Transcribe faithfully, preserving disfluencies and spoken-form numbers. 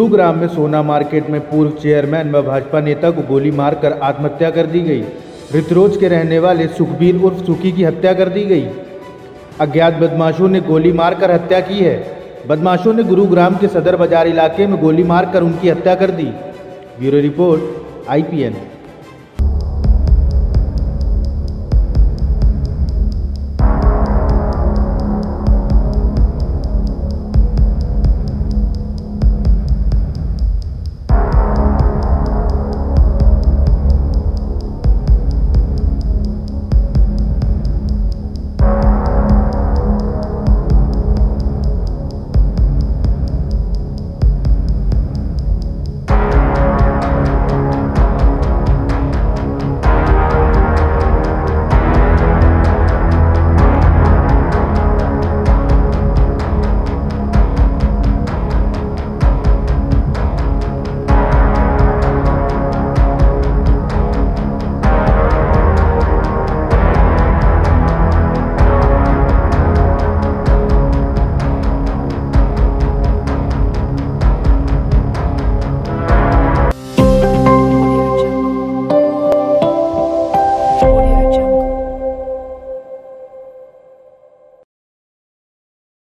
गुरुग्राम में सोना मार्केट में पूर्व चेयरमैन व भाजपा नेता को गोली मारकर आत्महत्या कर दी गई। रितरोज के रहने वाले सुखबीर उर्फ सुखी की हत्या कर दी गई। अज्ञात बदमाशों ने गोली मारकर हत्या की है। बदमाशों ने गुरुग्राम के सदर बाजार इलाके में गोली मारकर उनकी हत्या कर दी। Bureau report I P N.